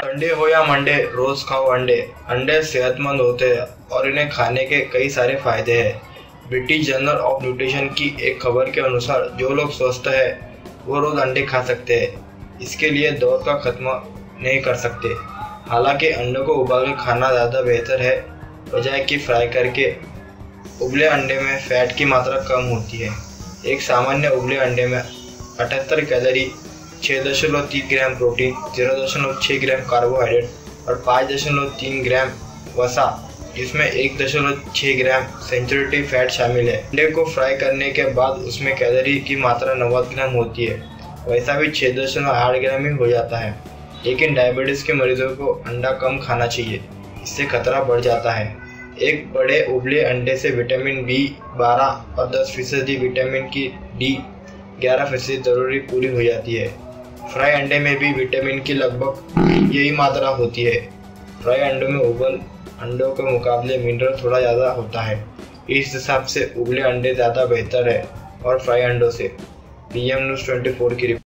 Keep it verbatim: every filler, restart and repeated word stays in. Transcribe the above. Sunday हो या Monday रोज खाओ अंडे। अंडे सेहतमंद होते हैं और इन्हें खाने के कई सारे फायदे हैं। ब्रिटिश जर्नल ऑफ न्यूट्रिशन की एक खबर के अनुसार जो लोग स्वस्थ है वो रोज अंडे खा सकते हैं। इसके लिए दौर का खत्मा नहीं कर सकते। हालांकि अंडों को उबाल कर खाना ज़्यादा बेहतर है बजाय कि फ्राई करके। उबले अंडे में फैट की मात्रा कम होती है। एक सामान्य उबले अंडे में अठहत्तर कैलोरी, छः दशमलव तीन ग्राम प्रोटीन, जीरो दशमलव छः ग्राम कार्बोहाइड्रेट और पाँच दशमलव तीन ग्राम वसा, जिसमें एक दशमलव छः ग्राम सेंचुरेटिव फैट शामिल है। अंडे को फ्राई करने के बाद उसमें कैलोरी की मात्रा नब्बे ग्राम होती है, वैसा भी छः दशमलव आठ ग्राम ही हो जाता है। लेकिन डायबिटीज़ के मरीजों को अंडा कम खाना चाहिए, इससे खतरा बढ़ जाता है। एक बड़े उबले अंडे से विटामिन बी बारह और दस फीसदी विटामिन की डी ग्यारह फीसदी जरूरी पूरी हो जाती है। फ्राई अंडे में भी विटामिन की लगभग यही मात्रा होती है। फ्राई अंडों में उबल अंडों के मुकाबले मिनरल थोड़ा ज़्यादा होता है। इस हिसाब से उबले अंडे ज़्यादा बेहतर है और फ्राई अंडों से। पी एम न्यूज़ चौबीस की रिपोर्ट।